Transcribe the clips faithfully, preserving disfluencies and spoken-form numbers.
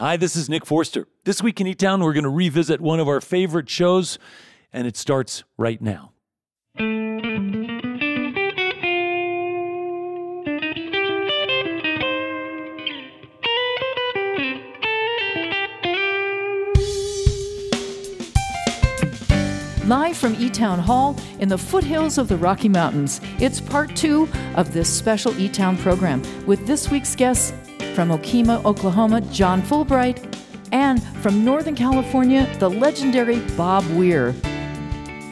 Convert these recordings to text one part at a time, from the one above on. Hi, this is Nick Forster. This week in E-Town, we're going to revisit one of our favorite shows, and it starts right now. Live from E-Town Hall in the foothills of the Rocky Mountains, it's part two of this special E-Town program with this week's guests from Okemah, Oklahoma, John Fullbright, and from Northern California, the legendary Bob Weir.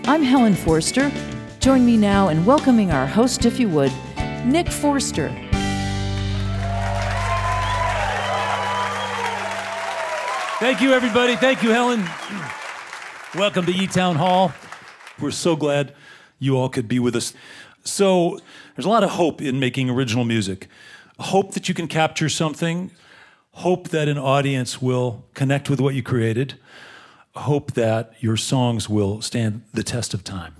I'm Helen Forster. Join me now in welcoming our host, if you would, Nick Forster. Thank you, everybody. Thank you, Helen. Welcome to E-Town Hall. We're so glad you all could be with us. So there's a lot of hope in making original music. Hope that you can capture something. Hope that an audience will connect with what you created. Hope that your songs will stand the test of time.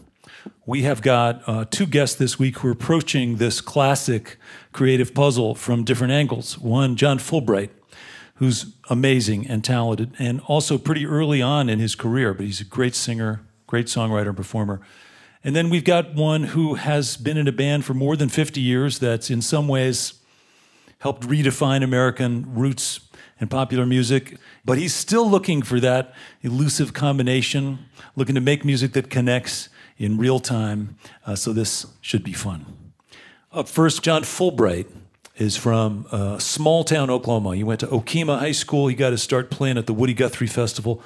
We have got uh, two guests this week who are approaching this classic creative puzzle from different angles. One, John Fullbright, who's amazing and talented, and also pretty early on in his career, but he's a great singer, great songwriter and performer. And then we've got one who has been in a band for more than fifty years that's in some ways helped redefine American roots and popular music, but he's still looking for that elusive combination, looking to make music that connects in real time, uh, so this should be fun. Up first, John Fullbright is from uh, small town Oklahoma. He went to Okemah High School. He got his start playing at the Woody Guthrie Festival.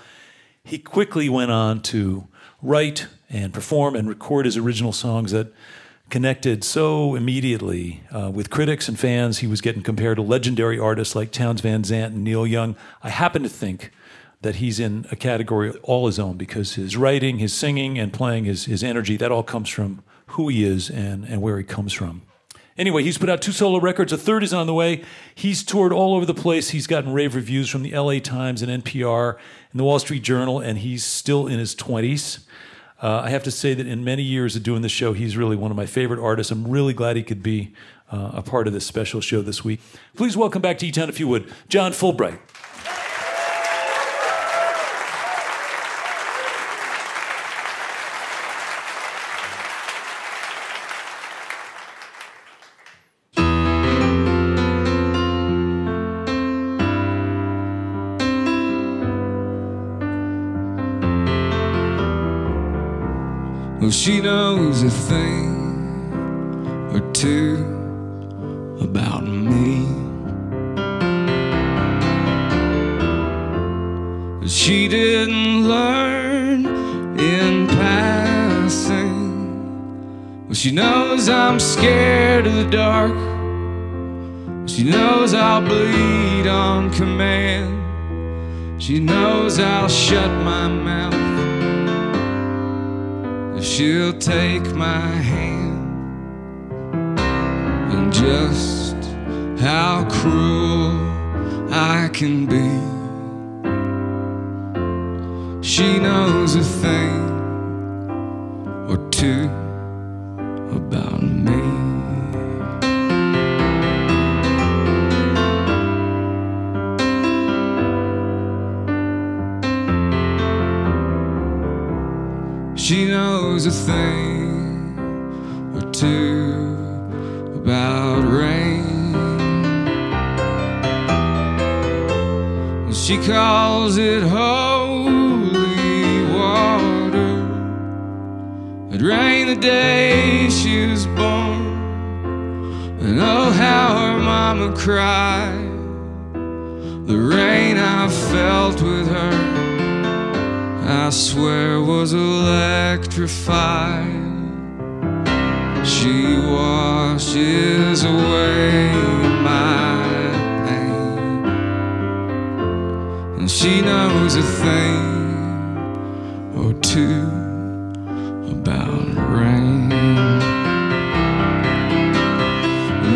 He quickly went on to write and perform and record his original songs that connected so immediately uh, with critics and fans. He was getting compared to legendary artists like Townes Van Zandt and Neil Young. I happen to think that he's in a category all his own because his writing, his singing, and playing, his, his energy, that all comes from who he is and, and where he comes from. Anyway, he's put out two solo records. A third is on the way. He's toured all over the place. He's gotten rave reviews from the L A Times and N P R and the Wall Street Journal, and he's still in his twenties. Uh, I have to say that in many years of doing this show, he's really one of my favorite artists. I'm really glad he could be uh, a part of this special show this week. Please welcome back to E-Town, if you would, John Fullbright. She knows a thing or two about me. She didn't learn in passing. Well, she knows I'm scared of the dark. She knows I'll bleed on command. She knows I'll shut my mouth. She'll take my hand, and just how cruel I can be. She knows a thing or two about me. She knows a thing or two about rain. She calls it holy water. It rained the day she was born. And oh, how her mama cried. The rain I felt with her, I swear, was electrified. She washes away my pain, and she knows a thing or two about rain.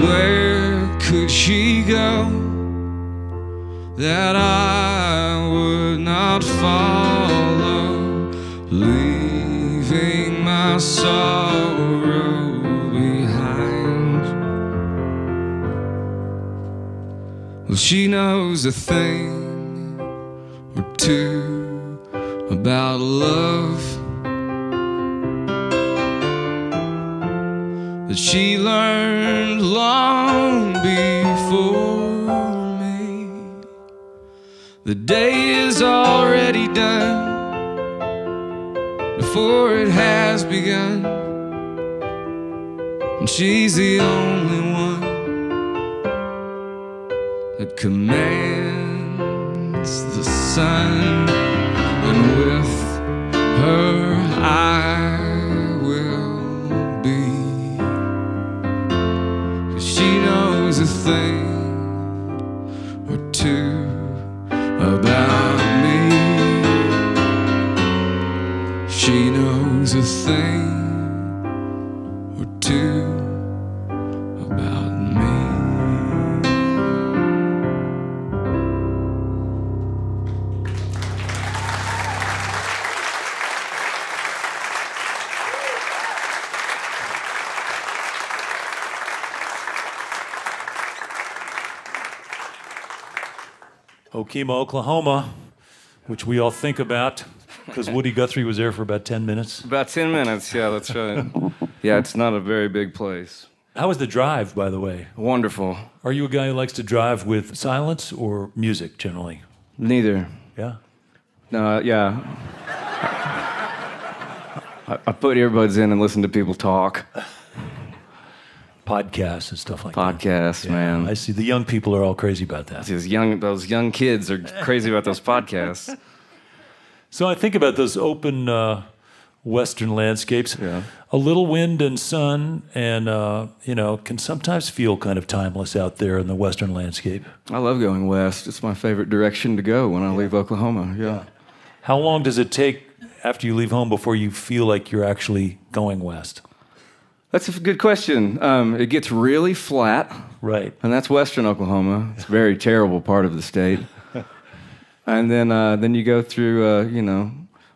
Where could she go that I would not follow, leaving my sorrow behind? Well, she knows a thing or two about love that she learned long before me. The day is already done before it has begun, and she's the only one that commands the sun, and with her I will be, 'cause she knows a thing or two about me. She knows a thing or two about me. Okemah, Oklahoma, which we all think about because Woody Guthrie was there for about ten minutes. About ten minutes, yeah, that's right. Yeah, it's not a very big place. How was the drive, by the way? Wonderful. Are you a guy who likes to drive with silence or music generally? Neither. Yeah? No, uh, yeah. I, I put earbuds in and listen to people talk. Podcasts and stuff like podcasts, that. Podcasts, yeah, man. I see the young people are all crazy about that. Those young, those young kids are crazy about those podcasts. So I think about those open uh, Western landscapes. Yeah. A little wind and sun, and uh, you know, can sometimes feel kind of timeless out there in the Western landscape. I love going west. It's my favorite direction to go when I yeah. leave Oklahoma. Yeah. yeah. How long does it take after you leave home before you feel like you're actually going west? That's a good question. Um, it gets really flat. Right. And that's western Oklahoma. It's a very terrible part of the state. And then uh, then you go through, uh, you know,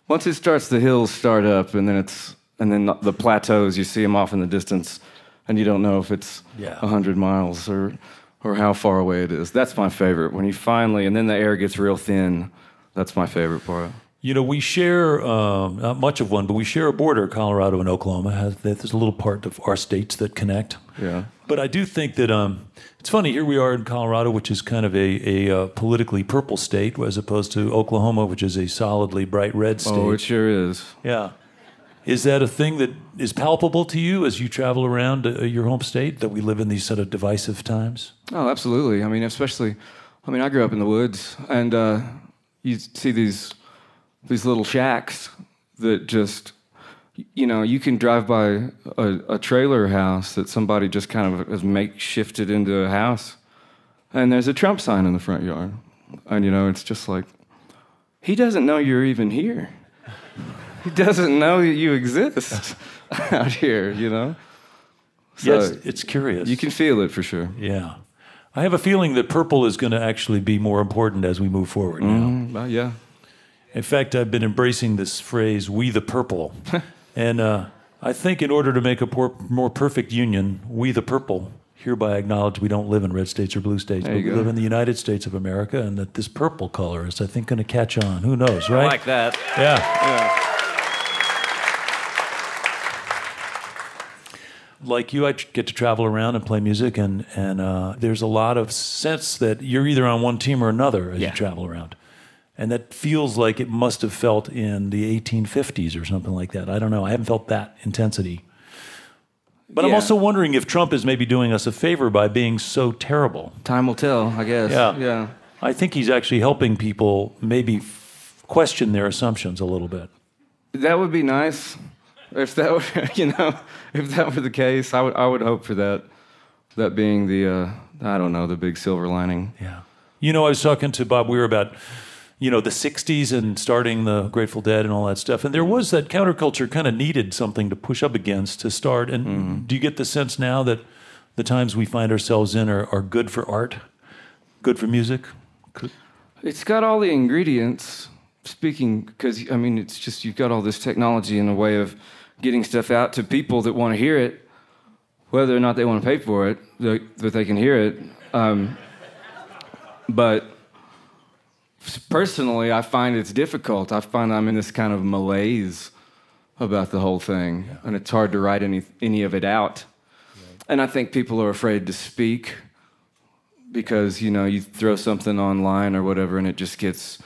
once it starts, the hills start up, and then it's and then the plateaus, you see them off in the distance, and you don't know if it's yeah. a hundred miles or, or how far away it is. That's my favorite. When you finally, and then the air gets real thin. That's my favorite part. You know, we share, um, not much of one, but we share a border, Colorado and Oklahoma. There's a little part of our states that connect. Yeah. But I do think that, um, it's funny, here we are in Colorado, which is kind of a, a uh, politically purple state, as opposed to Oklahoma, which is a solidly bright red state. Oh, it sure is. Yeah. Is that a thing that is palpable to you as you travel around uh, your home state, that we live in these sort of divisive times? Oh, absolutely. I mean, especially, I mean, I grew up in the woods, and uh, you see these... These little shacks that just, you know, you can drive by a, a trailer house that somebody just kind of has makeshifted into a house, and there's a Trump sign in the front yard. And, you know, it's just like, he doesn't know you're even here. He doesn't know that you exist out here, you know? So yeah, it's, it's curious. You can feel it for sure. Yeah. I have a feeling that purple is going to actually be more important as we move forward now. Mm, well, yeah. In fact, I've been embracing this phrase, we the purple. And uh, I think in order to make a poor, more perfect union, we the purple hereby acknowledge we don't live in red states or blue states, there but we go. live in the United States of America, and that this purple color is, I think, going to catch on. Who knows, right? I like that. Yeah. yeah. Like you, I get to travel around and play music, and, and uh, there's a lot of sense that you're either on one team or another as yeah. you travel around. And that feels like it must have felt in the eighteen fifties or something like that. I don't know. I haven't felt that intensity. But yeah. I'm also wondering if Trump is maybe doing us a favor by being so terrible. Time will tell, I guess. Yeah. yeah. I think he's actually helping people maybe f question their assumptions a little bit. That would be nice. If that were, you know, if that were the case, I would, I would hope for that, that being the, uh, I don't know, the big silver lining. Yeah. You know, I was talking to Bob Weir about... you know, the sixties and starting the Grateful Dead and all that stuff. And there was that counterculture kind of needed something to push up against to start. And mm-hmm. do you get the sense now that the times we find ourselves in are, are good for art, good for music? Good. It's got all the ingredients, speaking, because, I mean, it's just you've got all this technology and a way of getting stuff out to people that want to hear it, whether or not they want to pay for it, but they can hear it. Um, but... personally, I find it's difficult. I find I'm in this kind of malaise about the whole thing, yeah. and it's hard to write any any of it out. Right. And I think people are afraid to speak because, you know, you throw something online or whatever and it just gets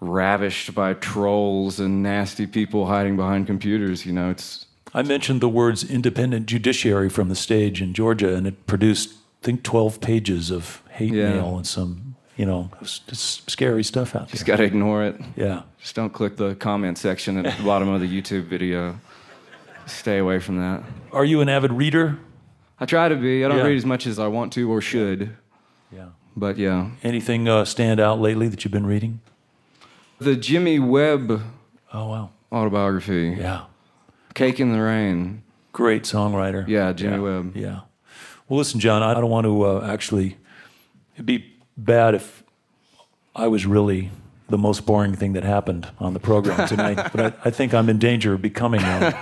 ravished by trolls and nasty people hiding behind computers, you know. It's I mentioned the words independent judiciary from the stage in Georgia, and it produced, I think, twelve pages of hate yeah. mail and some, you know, just scary stuff out there. Just got to ignore it. Yeah. Just don't click the comment section at the bottom of the YouTube video. Stay away from that. Are you an avid reader? I try to be. I don't yeah. read as much as I want to or should. Yeah. But, yeah. Anything uh, stand out lately that you've been reading? The Jimmy Webb oh, wow. autobiography. Yeah. Cake in the Rain. Great songwriter. Yeah, Jimmy yeah. Webb. Yeah. Well, listen, John, I don't want to uh, actually... It'd be bad if I was really the most boring thing that happened on the program tonight, but I, I think I'm in danger of becoming one.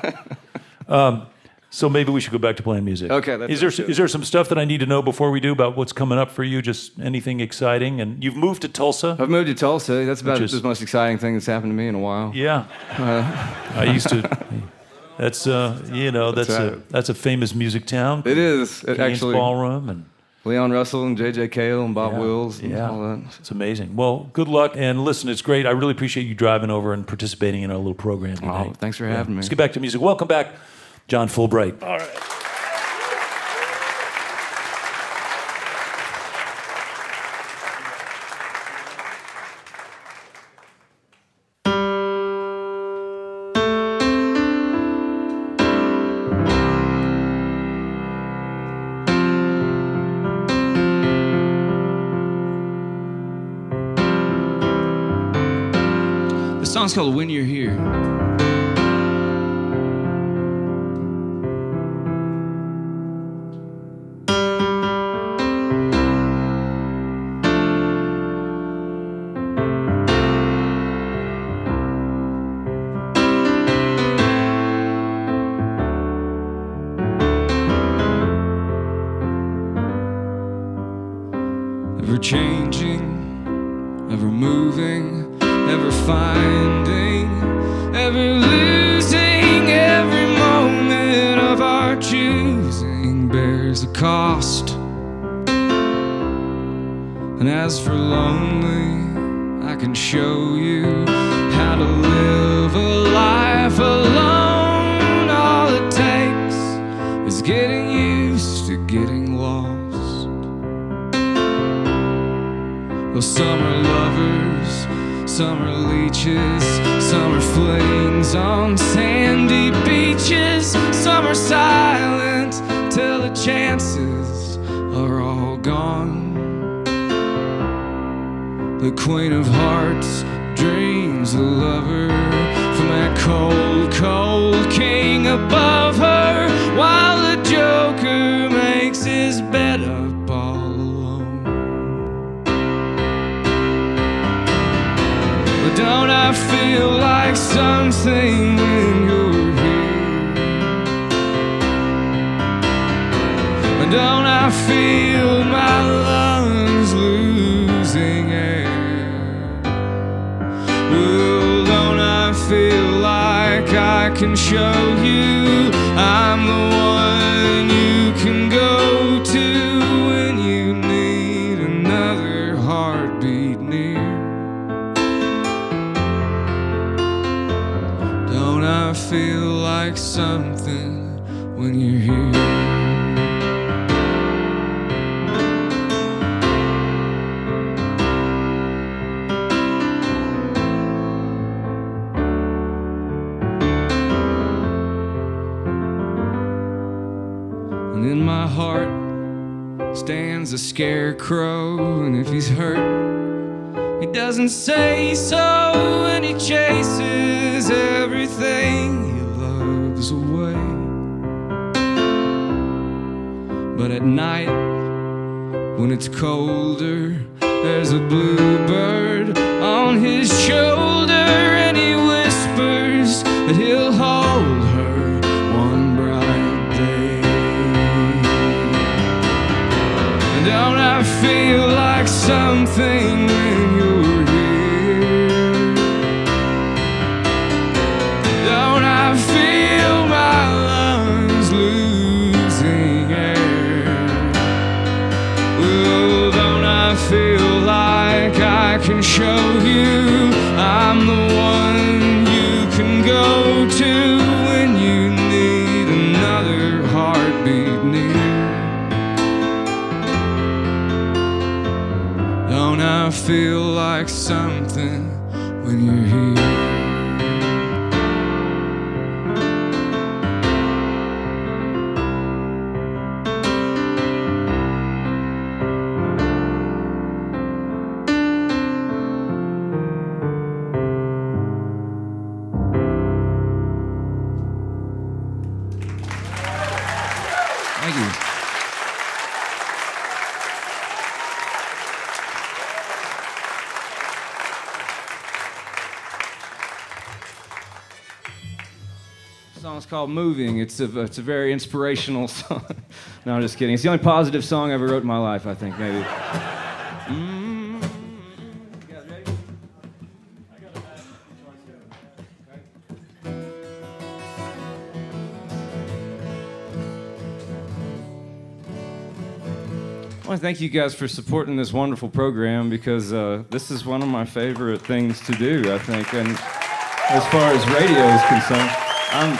Um, so maybe we should go back to playing music. Okay. That's is, there, is there some stuff that I need to know before we do about what's coming up for you? Just anything exciting? And you've moved to Tulsa? I've moved to Tulsa. That's about is, the most exciting thing that's happened to me in a while. Yeah. Uh, I used to... That's uh, you know, that's, that's right. a that's a famous music town. It is. It Cain's Ballroom and Leon Russell and J J. Cale and Bob yeah, Wills and yeah. all that. It's amazing. Well, good luck, and listen, it's great. I really appreciate you driving over and participating in our little program tonight. Oh, thanks for yeah. having me. Let's get back to music. Welcome back, John Fullbright. All right. It's called When You're Here. Ever changing, ever moving, ever finding, ever losing, every moment of our choosing bears a cost. And as for lonely, I can show you how to live a life alone. All it takes is getting used to getting lost. Well, some are lovers, some are leeches, some are flings on sandy beaches, some are silent till the chances are all gone. The Queen of Hearts dreams a lover from that cold, cold king above her, while the Joker makes his bed up all don't I feel like something when you're here? Don't I feel my lungs losing air? Well, don't I feel like I can show you I'm the one you can go to when you need another heartbeat near? I feel like something when you're here. And in my heart stands a scarecrow, and if he's hurt, he doesn't say so, and he chases everything he loves away. But at night, when it's colder, there's a bluebird on his shoulder, and he whispers that he'll hold her one bright day. Don't I feel like something when you're here? I can show you I'm the one you can go to when you need another heartbeat near. Don't I feel like something when you're here? Called Moving. It's a, it's a very inspirational song. No, I'm just kidding. It's the only positive song I ever wrote in my life, I think, maybe. Mm-hmm. You guys ready? I got a bad choice. I want to thank you guys for supporting this wonderful program, because uh, this is one of my favorite things to do, I think, and as far as radio is concerned. I'm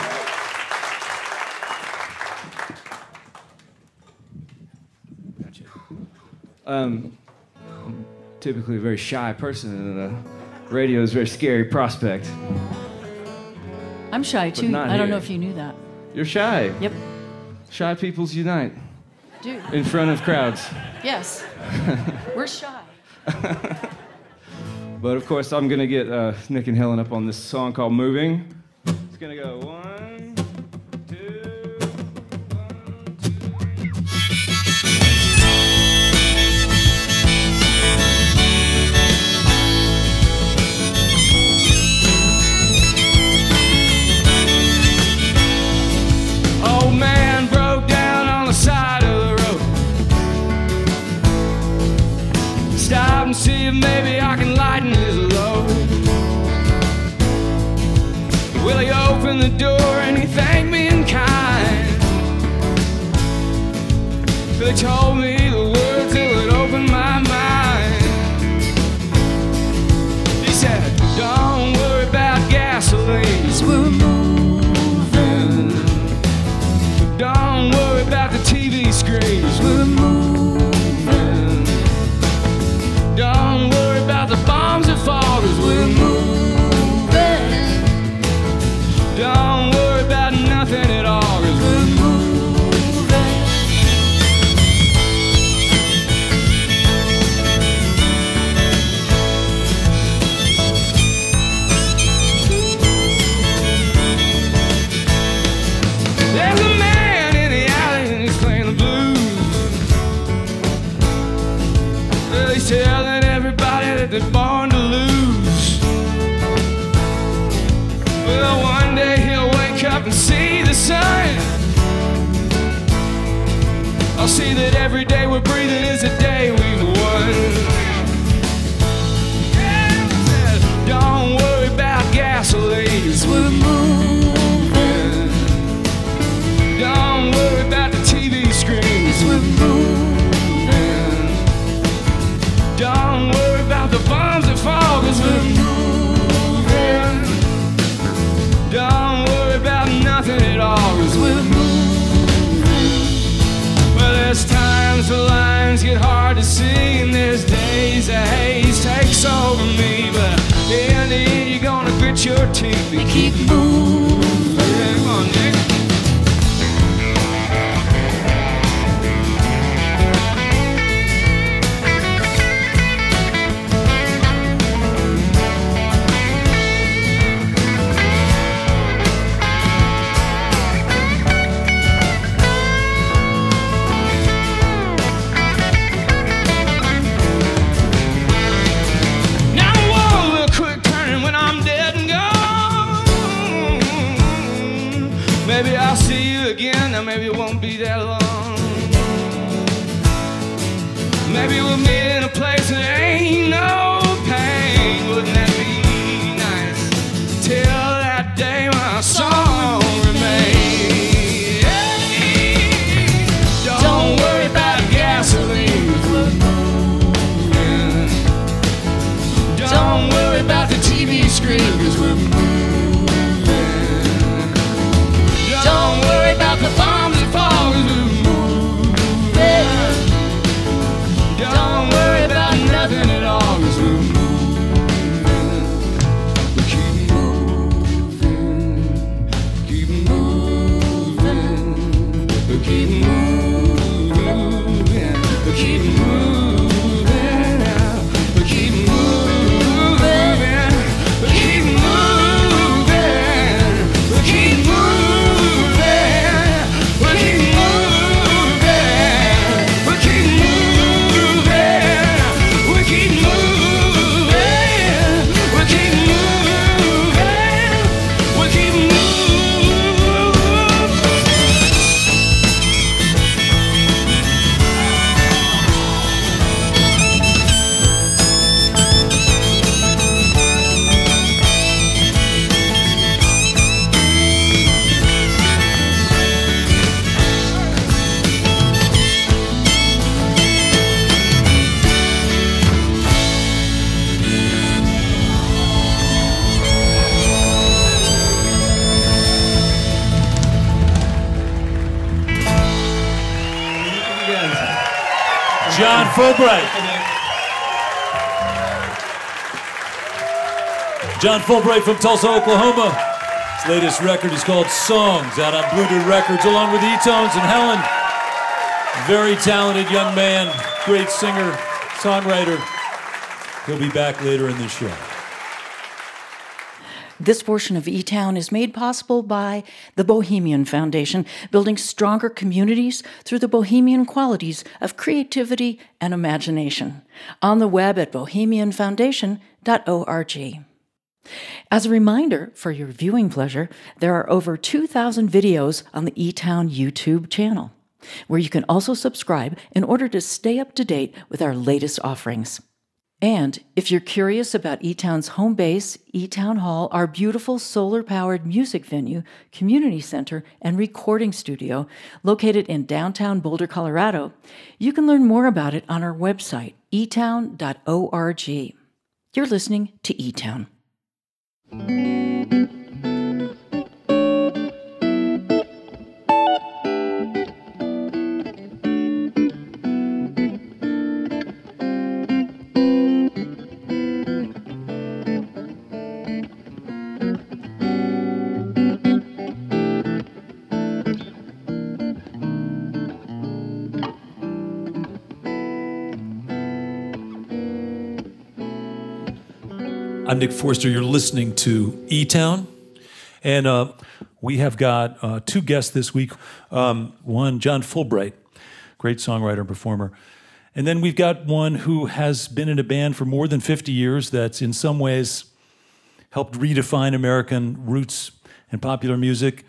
Um, I'm typically a very shy person, and uh, radio is a very scary prospect. I'm shy too. I don't here. know if you knew that. You're shy. Yep. Shy peoples unite. Dude. In front of crowds. Yes. We're shy. But of course, I'm gonna get uh, Nick and Helen up on this song called "Moving." It's gonna go one. See if maybe I can lighten his load. Will he open the door and he thanked me in kind? Till he told me the words till it opened my mind. He said, "Don't worry about gasoline, 'cause we're moving. Don't worry about the T V screen, 'cause we're moving. Don't worry about the bombs that fall, 'cause we're moving. Don't worry about nothing at all, 'cause we're moving." There's a man in the alley and he's playing the blues. Well, he's telling that's born to lose. Well, one day he'll wake up and see the sun. I'll see that every day we're breathing is a day we've won. Don't worry about gasoline, 'cause we're moving. Don't worry about the T V screen, 'cause we're moving. Don't worry the bombs that fall, 'cause we're moving. Don't worry about nothing at all, 'cause we're moving. Well, there's times the lines get hard to see, and there's days the haze takes over me. But in the end, you're gonna grit your teeth and keep moving. Come on, Nick. Maybe it won't be that long. Maybe we'll meet in a place that ain't no pain. Wouldn't that be nice? Till that day my song remains. Hey, don't, don't worry about gasoline. We're moving. John Fullbright. John Fullbright from Tulsa, Oklahoma. His latest record is called Songs, out on Bluebird Records, along with E-Tones and Helen. Very talented young man, great singer, songwriter. He'll be back later in the show. This portion of E-Town is made possible by the Bohemian Foundation, building stronger communities through the Bohemian qualities of creativity and imagination. On the web at bohemian foundation dot org. As a reminder, for your viewing pleasure, there are over two thousand videos on the E-Town YouTube channel, where you can also subscribe in order to stay up to date with our latest offerings. And if you're curious about E-Town's home base, E-Town Hall, our beautiful solar-powered music venue, community center, and recording studio located in downtown Boulder, Colorado, you can learn more about it on our website, e town dot org. You're listening to E-Town. I'm Nick Forster. You're listening to E-Town, and uh, we have got uh, two guests this week. Um, one, John Fullbright, great songwriter and performer, and then we've got one who has been in a band for more than fifty years that's in some ways helped redefine American roots and popular music.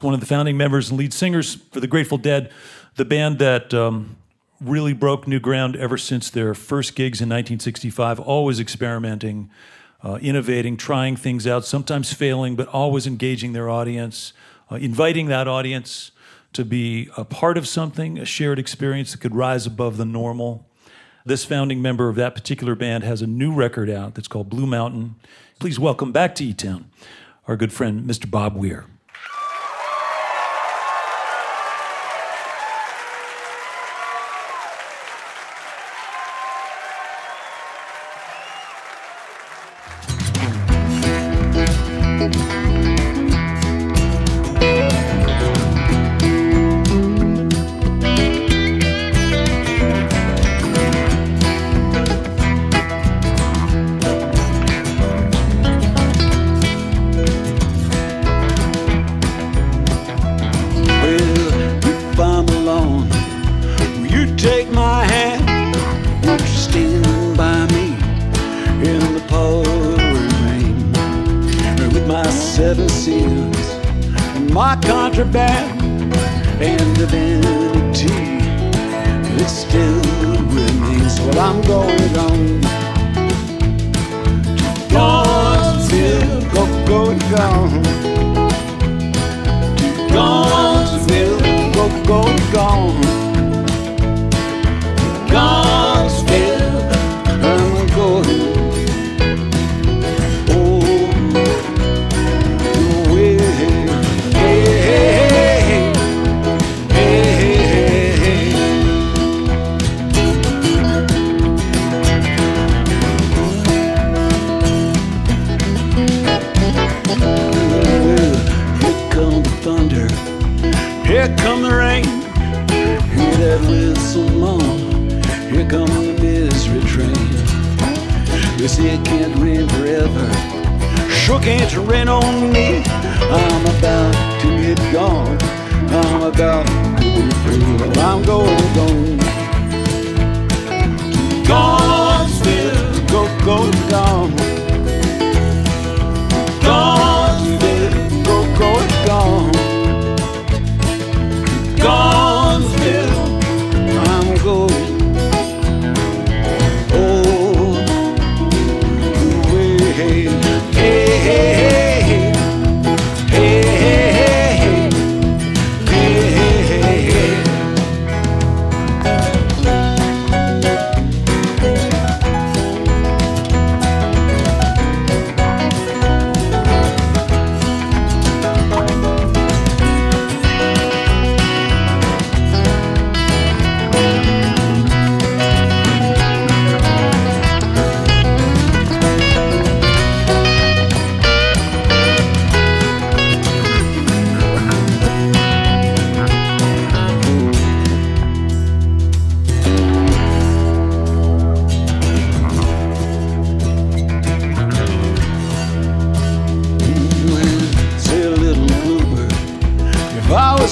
One of the founding members and lead singers for the Grateful Dead, the band that um, really broke new ground ever since their first gigs in nineteen sixty-five, always experimenting, Uh, innovating, trying things out, sometimes failing, but always engaging their audience, uh, inviting that audience to be a part of something, a shared experience that could rise above the normal. This founding member of that particular band has a new record out that's called Blue Mountain. Please welcome back to E-Town our good friend, Mister Bob Weir.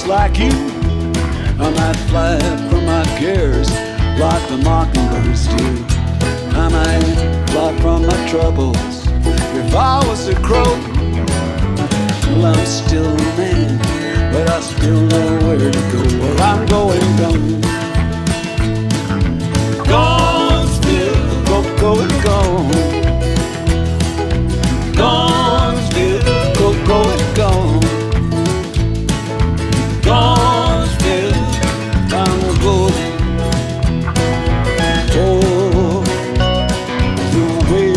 just like you. I might fly from my cares like the mockingbirds do. I might fly from my troubles if I was a crow. Well, I'm still a man, but I still know where to go. Well, I'm going down. Gone still, go, go, gone. Gone still, go, go, gone. Gone still, I'm go. Oh,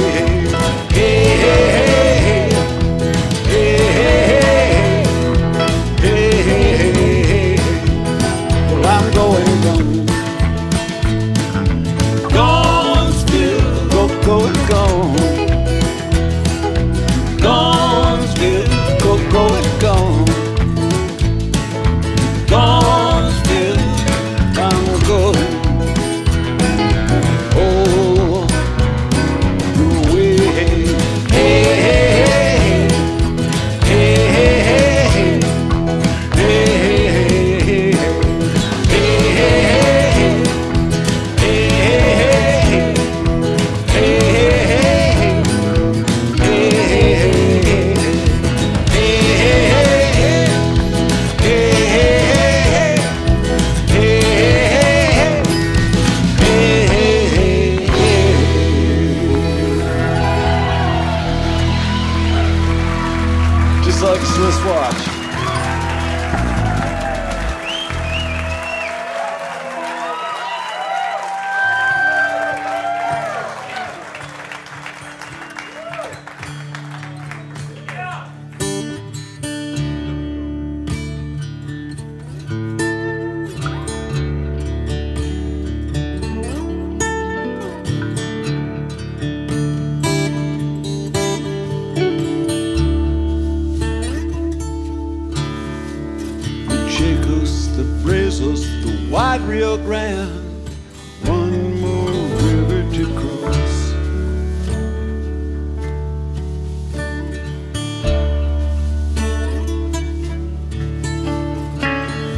the way. Hey, hey, hey, hey, hey, hey, hey, hey, hey. Well, I'm going gone. Gone still, go, go, gone. Gone still, go, go, gone. Gone still, I'm a go. Oh, the way. Hey, hey, hey, hey, hey, hey, hey, hey, hey, hey, hey, hey, hey, hey, hey, hey. Just like Swiss watch. Chicos, the Brazos, the wide Rio Grande, one more river to cross.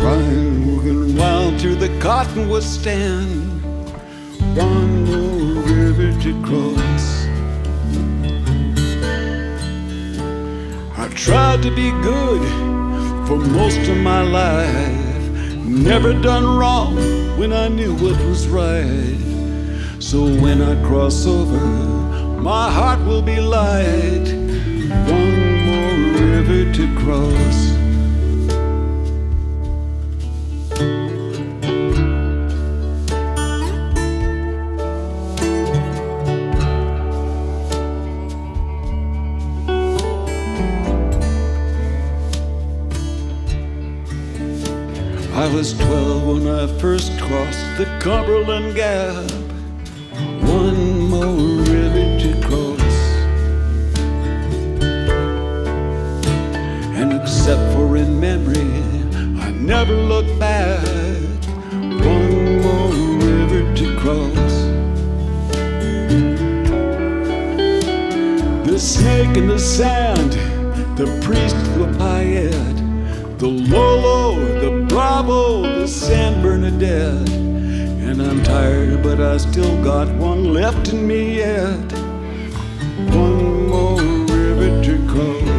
Ryan Morgan wild to the cottonwood stand, one more river to cross. I tried to be good for most of my life, never done wrong when I knew what was right. So when I cross over, my heart will be light. One more river to cross. I was twelve when I first crossed the Cumberland Gap, one more river to cross. And except for in memory, I never looked back, one more river to cross. The snake in the sand, the priest Lafayette, the Lolo, the Bravo, the San Bernadette. And I'm tired, but I still got one left in me yet. One more river to cross.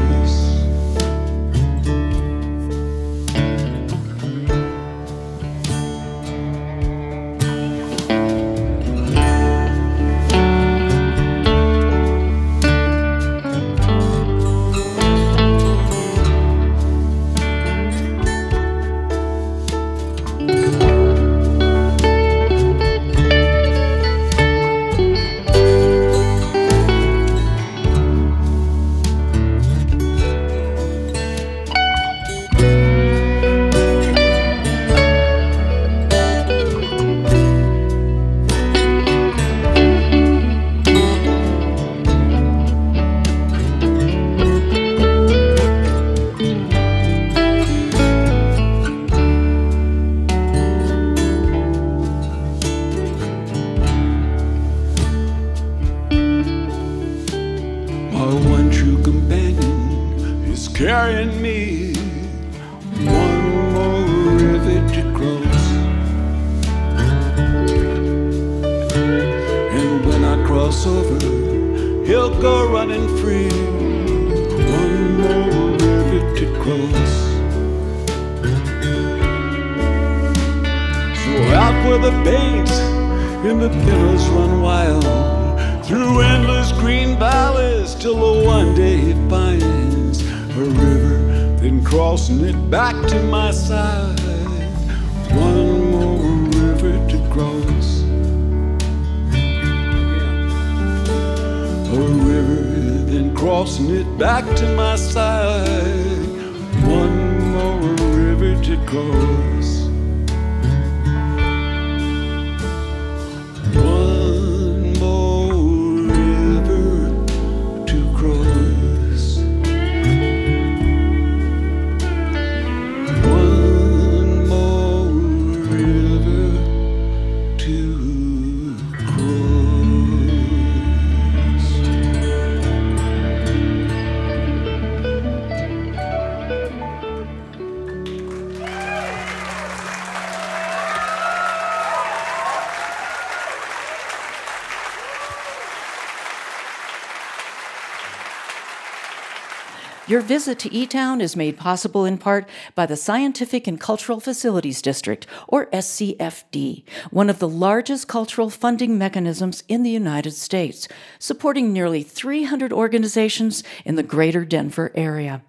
Carrying me one more it's over, he'll go running free. One more river to cross, so out where the babes and the pillars run wild, through endless green valleys till one day he finds a river, then crossing it back to my side. One more river to cross, a river, then crossing it back to my side. One more river to cross, one more river to cross, one more river to cross. Your visit to E-Town is made possible in part by the Scientific and Cultural Facilities District, or S C F D, one of the largest cultural funding mechanisms in the United States, supporting nearly three hundred organizations in the greater Denver area.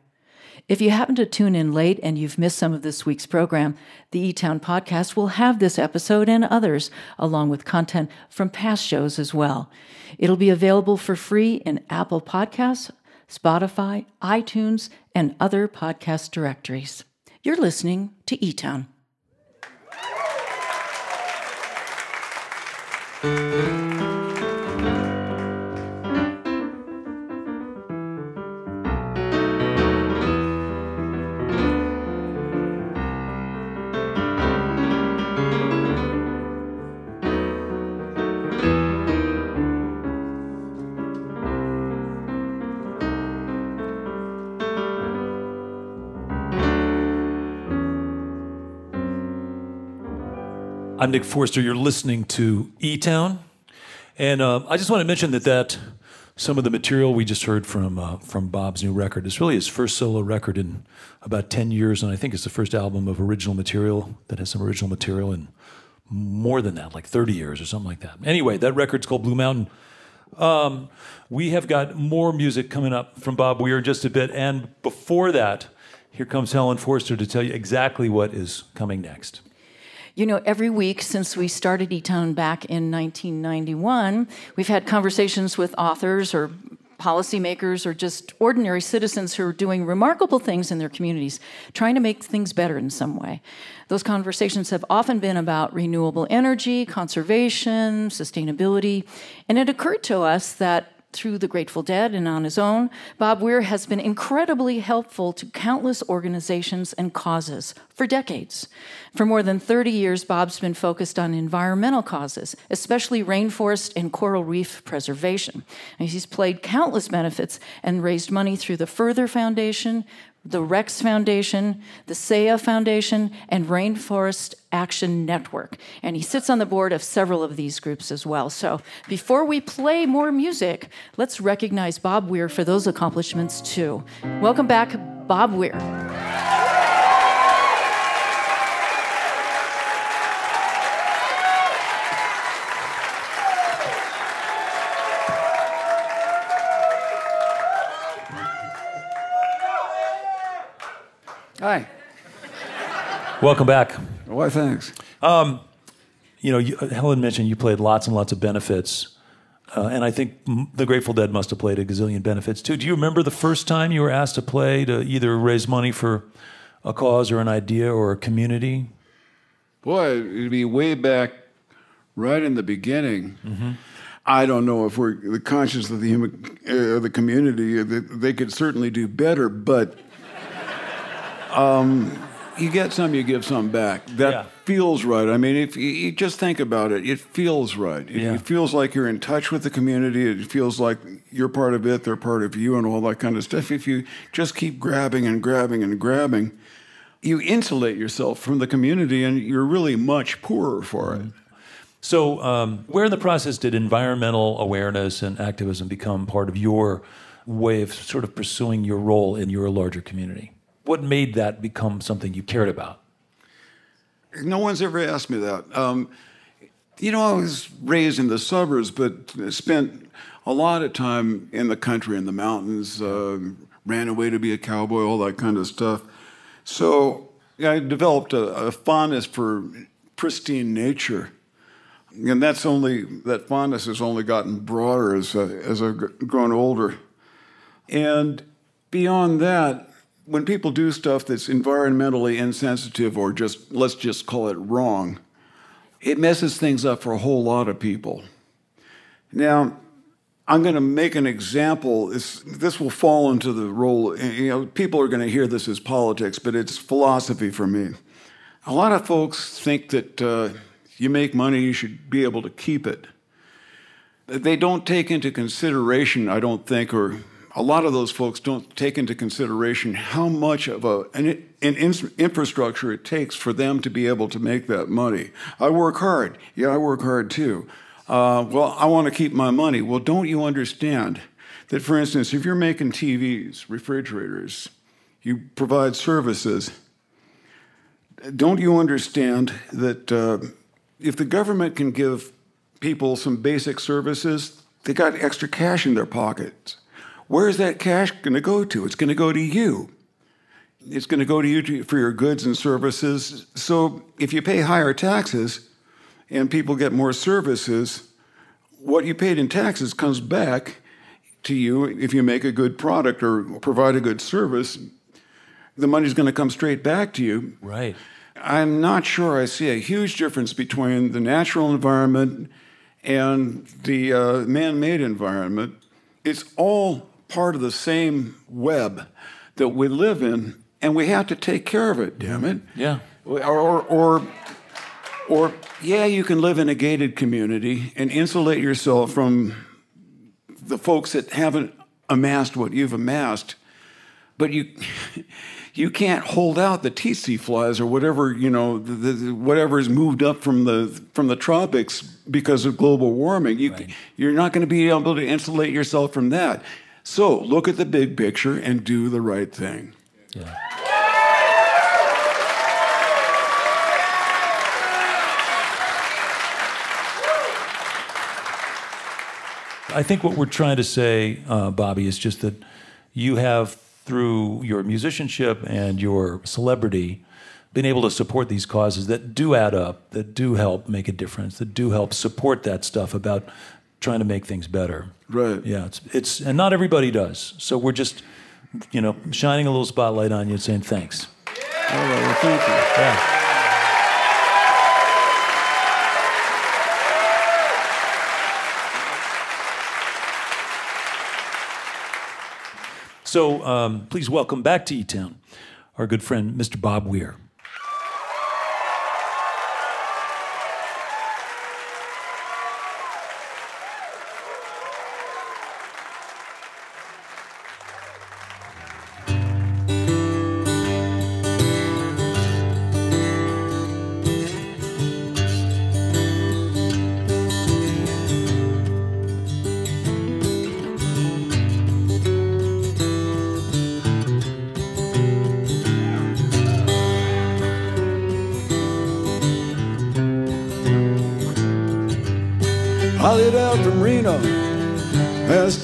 If you happen to tune in late and you've missed some of this week's program, the E-Town podcast will have this episode and others, along with content from past shows as well. It'll be available for free in Apple Podcasts, Spotify, iTunes, and other podcast directories. You're listening to E-Town. I'm Nick Forster. You're listening to E-Town, and uh, I just want to mention that that some of the material we just heard from uh, from Bob's new record is really his first solo record in about ten years, and I think it's the first album of original material that has some original material in more than that, like thirty years or something like that. Anyway, that record's called Blue Mountain. Um, we have got more music coming up from Bob Weir in just a bit, and before that, here comes Helen Forster to tell you exactly what is coming next. You know, every week since we started E-Town back in nineteen ninety-one, we've had conversations with authors or policymakers or just ordinary citizens who are doing remarkable things in their communities, trying to make things better in some way. Those conversations have often been about renewable energy, conservation, sustainability, and it occurred to us that through the Grateful Dead and on his own, Bob Weir has been incredibly helpful to countless organizations and causes for decades. For more than thirty years, Bob's been focused on environmental causes, especially rainforest and coral reef preservation. And he's played countless benefits and raised money through the Further Foundation, the Rex Foundation, the S E A Foundation, and Rainforest Action Network. And he sits on the board of several of these groups as well. So before we play more music, let's recognize Bob Weir for those accomplishments too. Welcome back, Bob Weir. Hi. Welcome back. Why, thanks. Um, you know, you, Helen mentioned you played lots and lots of benefits, uh, and I think m the Grateful Dead must have played a gazillion benefits, too. Do you remember the first time you were asked to play to either raise money for a cause or an idea or a community? Boy, it'd be way back right in the beginning. Mm-hmm. I don't know if we're conscious of the, human, uh, the community. They could certainly do better, but... Um, you get some, you give some back. That yeah. feels right. I mean, if you, you just think about it, it feels right. It, yeah. it feels like you're in touch with the community. It feels like you're part of it, they're part of you, and all that kind of stuff. If you just keep grabbing and grabbing and grabbing, you insulate yourself from the community, and you're really much poorer for it. So um, where in the process did environmental awareness and activism become part of your way of sort of pursuing your role in your larger community? What made that become something you cared about? No one's ever asked me that. Um, you know, I was raised in the suburbs, but spent a lot of time in the country, in the mountains, uh, ran away to be a cowboy, all that kind of stuff. So I developed a, a fondness for pristine nature. And that's only, that fondness has only gotten broader as, uh, as I've grown older. And beyond that, when people do stuff that's environmentally insensitive or just, let's just call it wrong, it messes things up for a whole lot of people. Now, I'm going to make an example. It's, this will fall into the role, you know, people are going to hear this as politics, but it's philosophy for me. A lot of folks think that uh, you make money, you should be able to keep it. They don't take into consideration, I don't think, or a lot of those folks don't take into consideration how much of a, an, an in, infrastructure it takes for them to be able to make that money. I work hard. Yeah, I work hard too. Uh, well, I want to keep my money. Well, don't you understand that, for instance, if you're making T Vs, refrigerators, you provide services, don't you understand that uh, if the government can give people some basic services, they got extra cash in their pockets. Where is that cash going to go to? It's going to go to you. It's going to go to you to, for your goods and services. So if you pay higher taxes and people get more services, what you paid in taxes comes back to you if you make a good product or provide a good service. The money's going to come straight back to you. Right. I'm not sure I see a huge difference between the natural environment and the uh, man-made environment. It's all part of the same web that we live in, and we have to take care of it, damn it. Yeah. Or, or, or, or yeah, you can live in a gated community and insulate yourself from the folks that haven't amassed what you've amassed, but you you can't hold out the tsetse flies or whatever, you know, the, the, whatever's moved up from the from the tropics because of global warming. You, right. You're not going to be able to insulate yourself from that. So look at the big picture and do the right thing. Yeah. I think what we're trying to say, uh, Bobby, is just that you have, through your musicianship and your celebrity, been able to support these causes that do add up, that do help make a difference, that do help support that stuff about trying to make things better. Right. Yeah, it's, it's and not everybody does. So we're just, you know, shining a little spotlight on you and saying thanks. Yeah. All right, well, thank you. Yeah. So um, please welcome back to E-Town our good friend, Mister Bob Weir.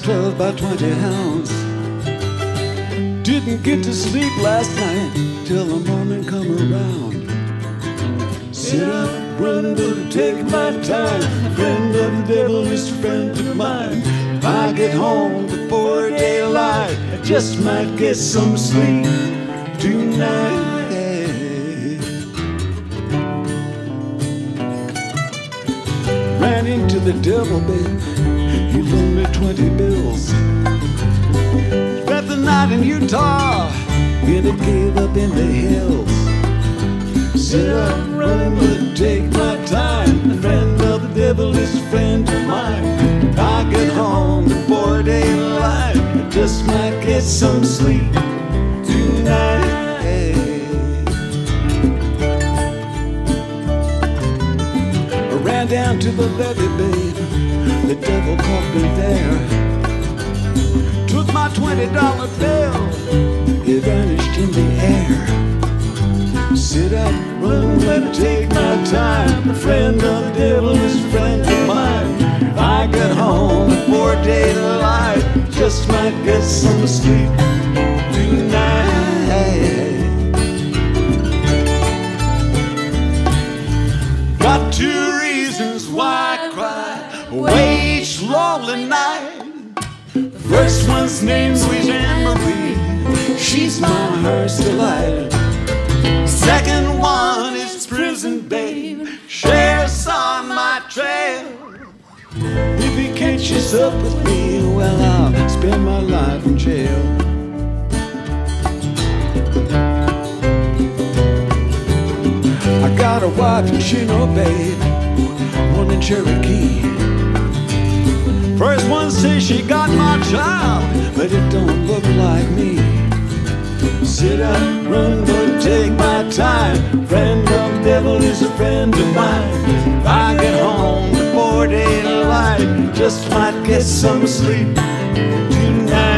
twelve by twenty hounds. Didn't get to sleep last night till the morning come around. Sit up, run, but take my time. Friend of the devil is a friend of mine. If I get home before daylight, I just might get some sleep tonight. Ran into the devil, babe. He loaned me twenty bills. Spent the night in Utah, and it gave up in the hills. Sit up, running, but take my time. A friend of the devil is a friend of mine. If I get home before daylight, I just might get some sleep tonight. I ran down down to the levee, babe. The devil caught me there. Took my twenty dollar bill. It vanished in the air. Sit up, run, let me take my time. A friend of the devil is a friend of mine. I got home at more daylight. Just might get some sleep tonight. Got two reasons why I cry away each lonely night. The first one's named Sweet Anne-Marie. She's my heart's delight. Second one is prison, babe. Sheriff's on my trail. If you can't chase up with me, well, I'll spend my life in jail. I got a wife in Chino, babe, one in Cherokee. First one says she got my child, but it don't look like me. Sit up, run, but take my time. Friend of the devil is a friend of mine. If I get home before daylight, just might get some sleep tonight. Mm-hmm.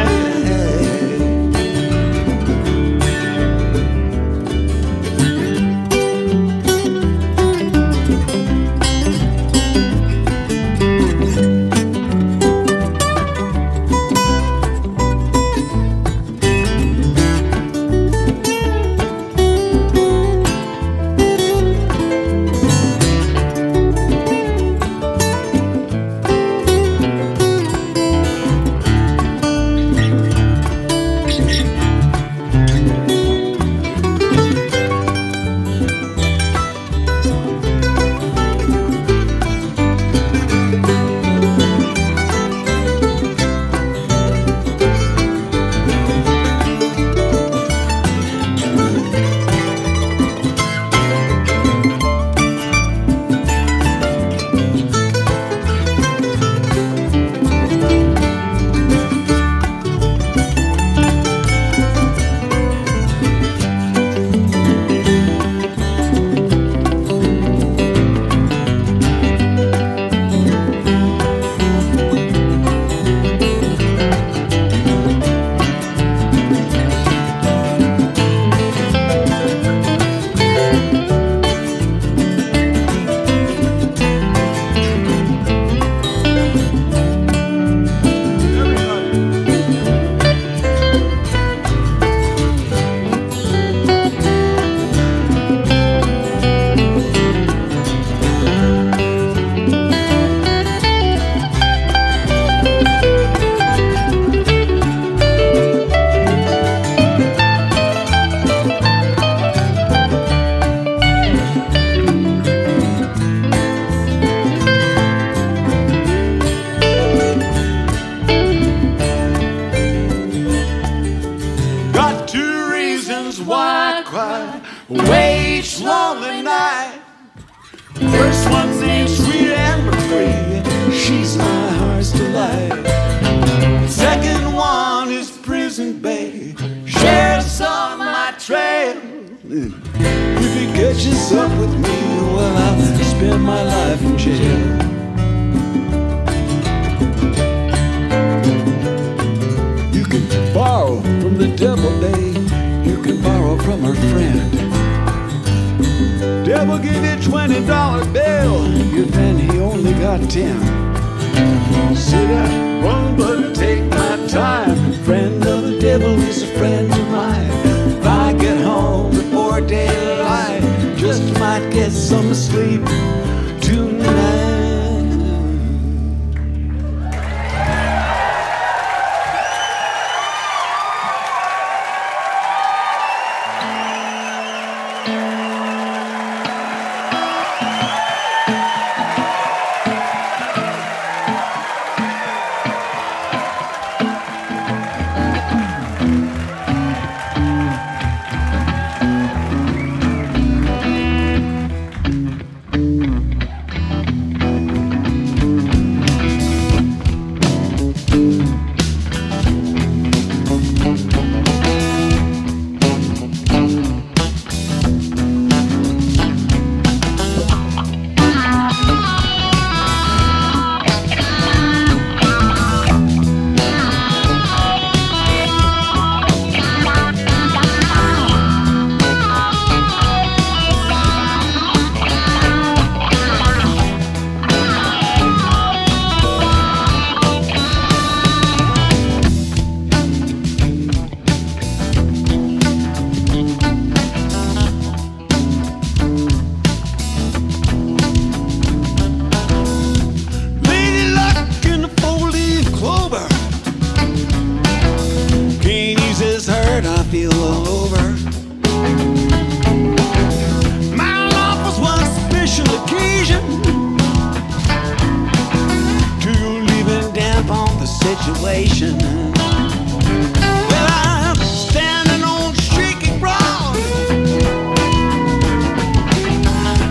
feel all over. My life was one special occasion, to leave and damp on the situation. Well, I'm standing on shaky ground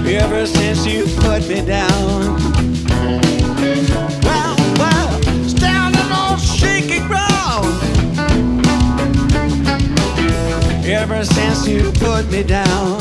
ever since you put me down. Ever since you put me down.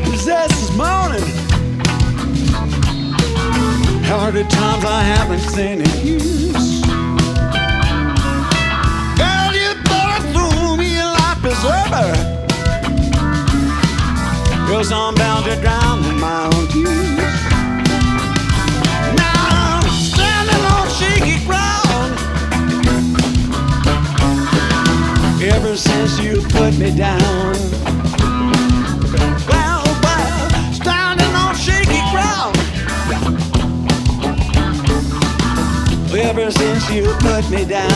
In years, girl, you better throw me a life preserver, 'cause I'm bound to drown in my own tears. Now I'm standing on shaky ground ever since you put me down. Well, well, standing on shaky ground ever since you put me down.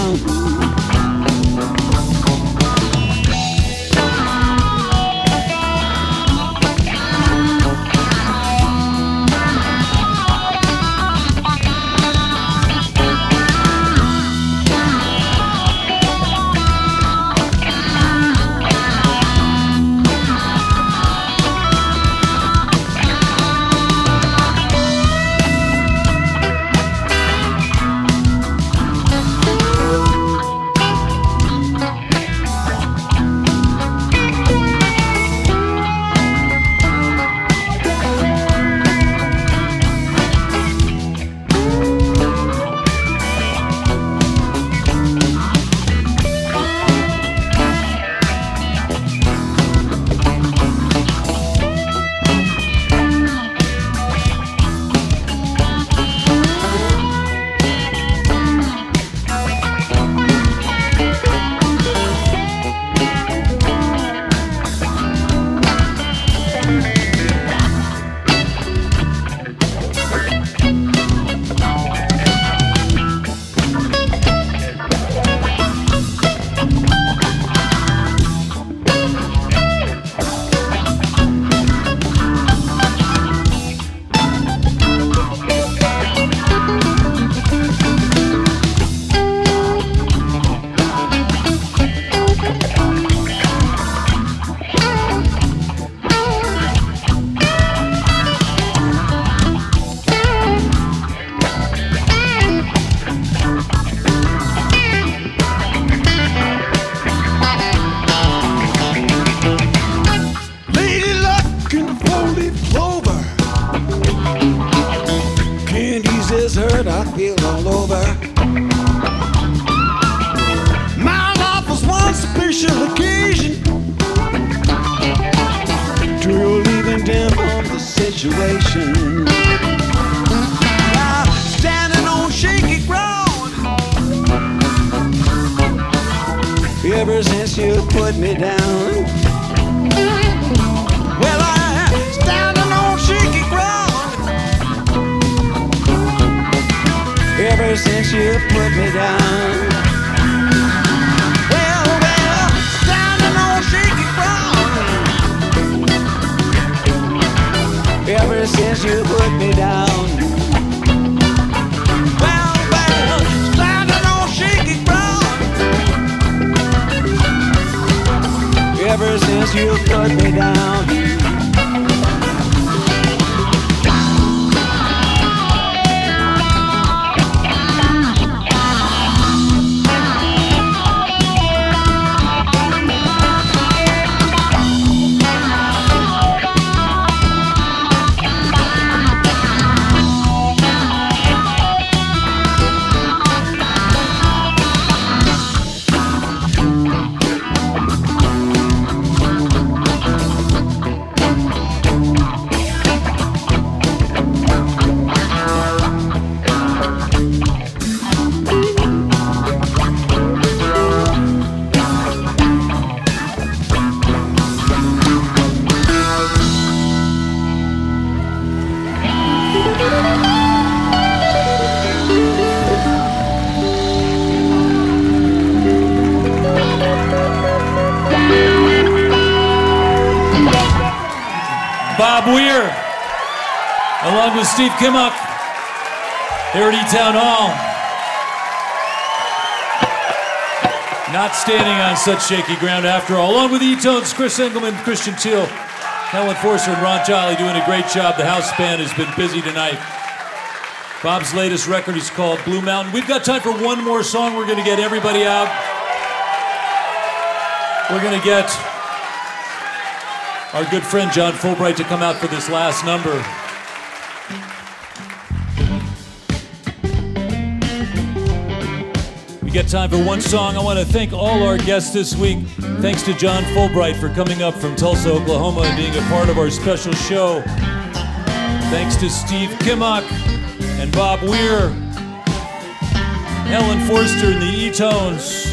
Bob Weir, along with Steve Kimock, here at E-Town Hall. Not standing on such shaky ground after all. Along with E-Tone's Chris Engelman, Christian Teal, Helen Forster, and Ron Jolly doing a great job. The house band has been busy tonight. Bob's latest record is called Blue Mountain. We've got time for one more song. We're going to get everybody out. We're going to get our good friend John Fullbright to come out for this last number. Get time for one song. I want to thank all our guests this week. Thanks to John Fullbright for coming up from Tulsa, Oklahoma and being a part of our special show. Thanks to Steve Kimock and Bob Weir, Helen Forster and the E-Tones.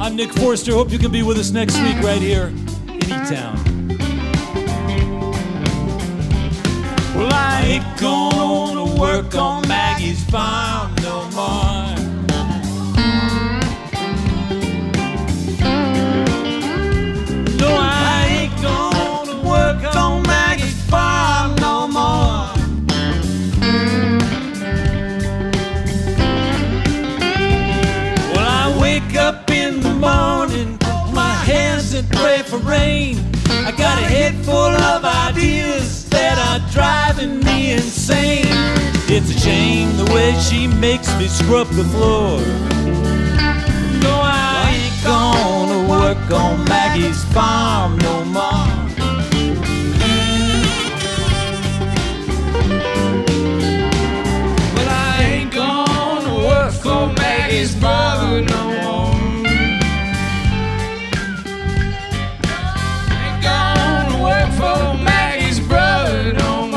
I'm Nick Forster. Hope you can be with us next week right here in E-Town. Well, I ain't gonna work on Maggie's farm no more. No, I ain't gonna work on Maggie's farm no more. Well, I wake up in the morning, put my hands and pray for rain. I got a head full of ideas that are driving me insane. It's a shame the way she makes me scrub the floor. No, I ain't gonna work on Maggie's farm no more. But I ain't gonna work on Maggie's mother no more. I ain't gonna work for Maggie's brother no more.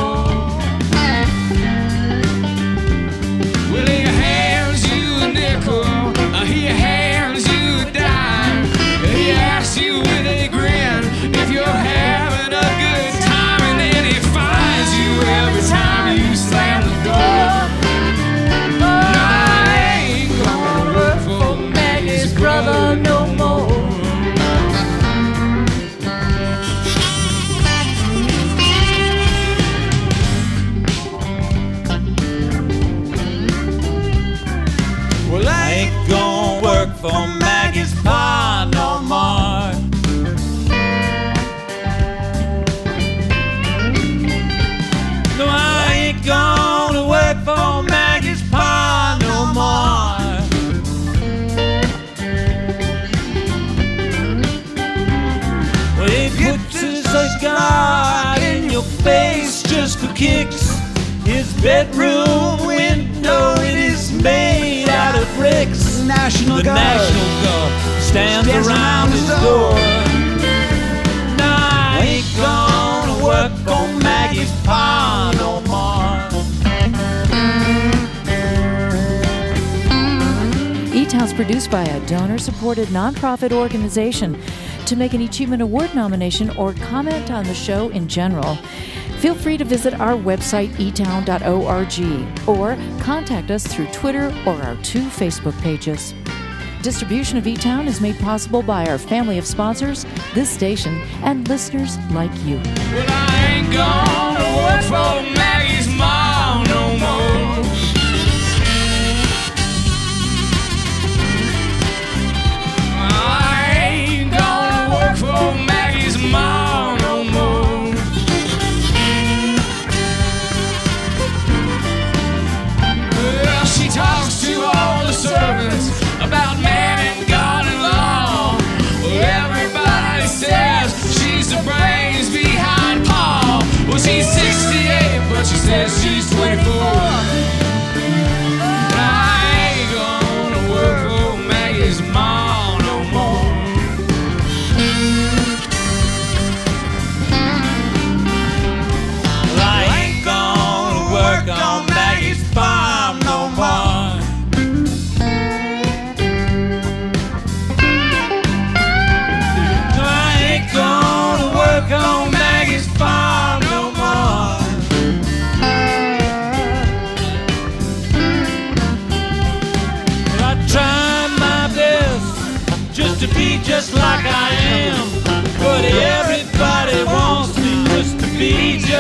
For Maggie's pie no more. No, I ain't gonna work for Maggie's pie no more. Well, it puts a cigar in your face just for kicks. His bedroom window, it is made out of bricks. National the Guard. National Guard stands, stands around, around his door. door. No, I ain't gonna work for Maggie's pa no more. E-Town's produced by a donor-supported nonprofit organization. To make an Achievement Award nomination or comment on the show in general, feel free to visit our website, e town dot org, or contact us through Twitter or our two Facebook pages. Distribution of E-Town is made possible by our family of sponsors, this station, and listeners like you. Well, I ain't gonna work for Maggie's mom no more. I ain't gonna work for Maggie's mom. Talks to all the servants about man and God and law. Well, everybody says she's the brains behind Paul. Well, she's sixty-eight, but she says she's twenty-four. I ain't gonna work for Maggie's mom no more. Well, I ain't gonna work on Maggie's farm no more. Gonna work on Maggie's farm no more.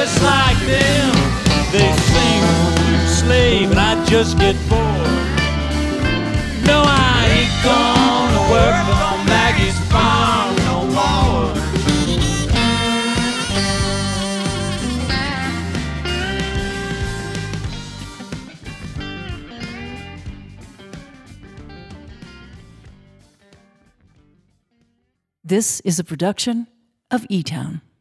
just like them. They sing slave and I just get bored. No, I ain't gonna work on Maggie's farm no more. This is a production of E-Town.